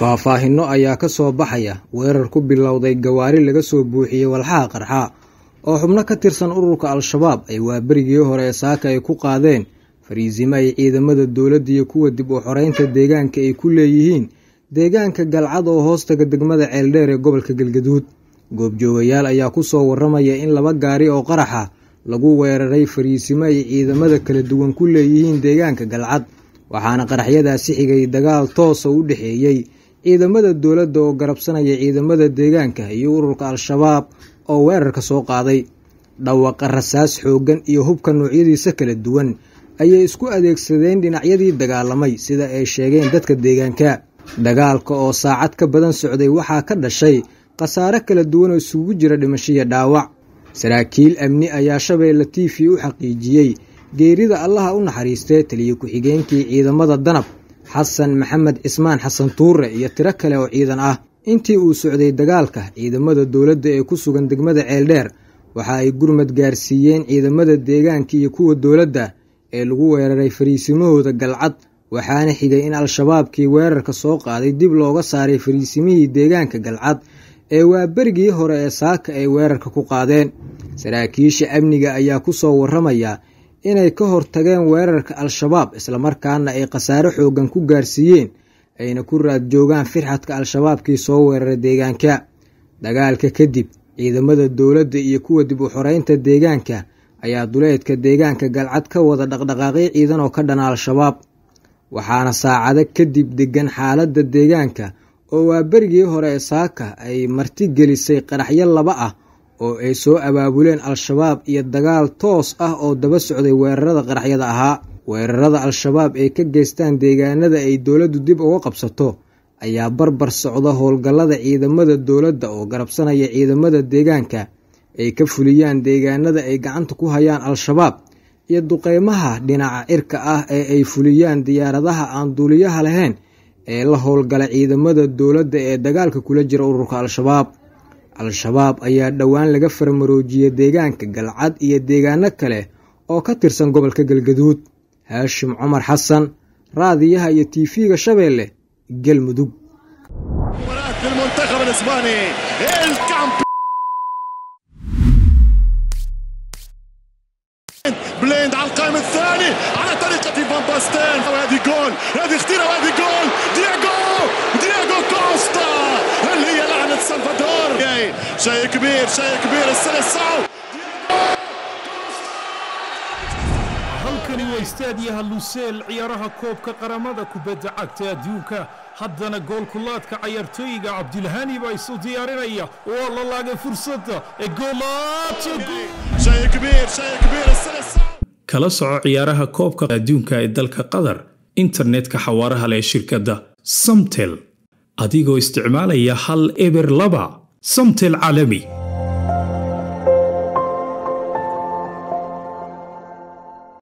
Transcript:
faahfaahinno ayaa ka soo baxaya weerar ku bilowday gawaari laga soo buuxiyey walxaha qarxa oo xubno ka tirsan ururka Al-Shabaab ay waaberigii hore saaka ay ku qaadeen fariisimo ay ciidamada dawladda iyo kuwa dib u xoreynta deegaanka ay ku leeyihiin deegaanka Galcad oo hoostaga degmada Ceeldheer ee gobolka Galgaduud goobjoogayaal ayaa ku soo warramaya in laba gaari oo qaraxa lagu weeraray fariisimo ay ciidamada kala duwan ku leeyihiin deegaanka Galcad waxaana qaraxyadaasi xigay dagaal toos u dhaxeeyay ciidamada dawladda oo garabsanaya ciidamada deegaanka iyo ururka Al-Shabaab oo weerarka soo qaaday dhawaqa rasaas xoogan iyo hubka noocyadiisa kala duwan ayay isku adeegsadeen dhinacyadii dagaalamay sida ay sheegeen dadka deegaanka dagaalka oo saacad ka badan socday waxaa ka dhashay khasaare kala duwan oo isugu jira dhimasho iyo dhaawac saraakiil amni ayaa Shabeelle TV u xaqiijiyay geerida Allah u naxariistay taliye ku xigeenkii ciidamada danab حسن محمد إسمان حسن طورة يتركل أو عيدنا أنتي وسعودي دجالكه عيد مدى الدولة يكوسو عند مدى عالدار وحاي جرمت جارسيين عيد مدى الدجان كي يكون الدولة القوة ريفريسمه تجلعت وحان حجين على الشباب كي ويرك السوق على الدبلو قصار ريفريسمي الدجان كجلعت أو برجي هرأساك أو ويرك كقادين سراكيش أمنية أياكوسو ورمية inay ka hortageen weerarka Al-Shabaab isla markaana ay khasaare xoogan ku gaarsiiyeen ayna ku raad joogan firxadka Al-Shabaabkii soo weeraray deegaanka dagaalka kadib ciidamada dawladda iyo kuwa dib u xoreynta deegaanka ayaa duleedka deegaanka Galcad ka wada dhaqdhaqaaqay ciidan oo ka dhan Al-Shabaab waxaana saacado kadib degan xaaladda deegaanka oo waa berigii hore saaka ay marti gelisay qaraxyo laba ah oo ay soo abaabuleen Al-Shabaab iyo dagaal toos ah oo daba socday weerarada qaraxyada ahaa weerarada Al-Shabaab ay ka geystaan deegaanada ay dawladdu dib uga qabsato ayaa barbar socda howlgallada ciidamada dawladda oo garabsanaya ciidamada deegaanka ay ka fuliyaan deegaanada ay gacanta ku hayaan Al-Shabaab iyo duqeymaha dhinaca irka ah ee ay fuliyaan diyaaradaha aan duuliyaha lahayn ee la howlgala ciidamada dawladda ee dagaalka kula jira ururka Al-Shabaab Al-Shabaab ayaa dhawaan laga farmaroojiyay deegaanka Galcad iyo deegaano kale oo ka tirsan gobolka Galgaduud Haashim Umar Xasan raadiyaha iyo TV-ga Shabeelle Galmudug بليند على القائم الثاني على طريقة فان باستين وهذه جول هذه خطيرة وهذه جول دياغو كوستا هل هي لعنة سلفادور شيء كبير السلسال halkani waa istaadiyaha Lusail ciyaaraha koobka qaramada kubadda cagta adduunka haddana goolkulaadka ciyaartooyga Cabdilhaani baa isu diyaarinaya oo la laagay fursadda ee kala soco ciyaaraha koobka adduunka ee dalka Qatar internetka xawaaraha leh shirkadda Somtel adigoo isticmaalaya hal eber laba Somtel caalami